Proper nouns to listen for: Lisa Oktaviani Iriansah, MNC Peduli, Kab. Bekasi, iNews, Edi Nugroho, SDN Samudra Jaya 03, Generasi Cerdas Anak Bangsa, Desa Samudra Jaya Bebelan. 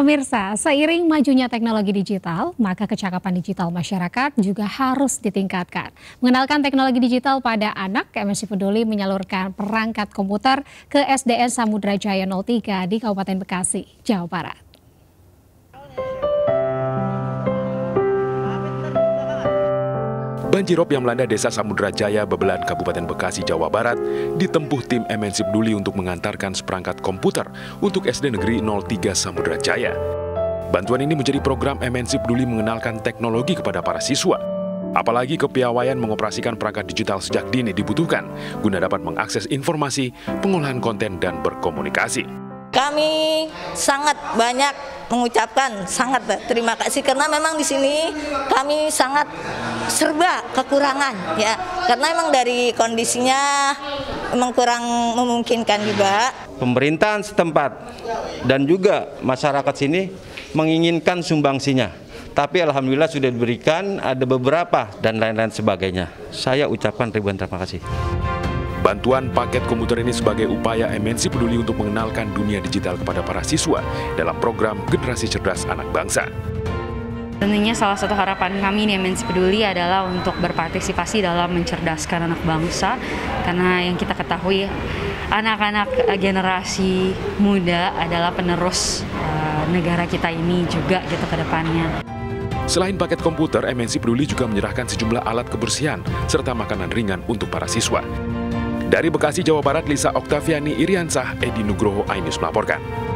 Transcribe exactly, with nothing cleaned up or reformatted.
Pemirsa, seiring majunya teknologi digital, maka kecakapan digital masyarakat juga harus ditingkatkan. Mengenalkan teknologi digital pada anak, M N C Peduli menyalurkan perangkat komputer ke S D N Samudra Jaya nol tiga di Kabupaten Bekasi, Jawa Barat. Banjirop yang melanda Desa Samudra Jaya Bebelan, Kabupaten Bekasi, Jawa Barat, ditempuh tim M N C Peduli untuk mengantarkan seperangkat komputer untuk S D Negeri nol tiga Samudra Jaya. Bantuan ini menjadi program M N C Peduli mengenalkan teknologi kepada para siswa. Apalagi kepiawaian mengoperasikan perangkat digital sejak dini dibutuhkan, guna dapat mengakses informasi, pengolahan konten, dan berkomunikasi. Kami sangat banyak mengucapkan sangat terima kasih karena memang di sini kami sangat serba kekurangan ya, karena emang dari kondisinya emang kurang memungkinkan juga. Pemerintahan setempat dan juga masyarakat sini menginginkan sumbangsinya, tapi alhamdulillah sudah diberikan, ada beberapa dan lain-lain sebagainya. Saya ucapkan ribuan terima kasih. Bantuan paket komputer ini sebagai upaya M N C Peduli untuk mengenalkan dunia digital kepada para siswa dalam program Generasi Cerdas Anak Bangsa. Tentunya salah satu harapan kami di M N C Peduli adalah untuk berpartisipasi dalam mencerdaskan anak bangsa, karena yang kita ketahui anak-anak generasi muda adalah penerus uh, negara kita ini juga gitu ke depannya. Selain paket komputer, M N C Peduli juga menyerahkan sejumlah alat kebersihan serta makanan ringan untuk para siswa. Dari Bekasi, Jawa Barat, Lisa Oktaviani Iriansah, Edi Nugroho, iNews melaporkan.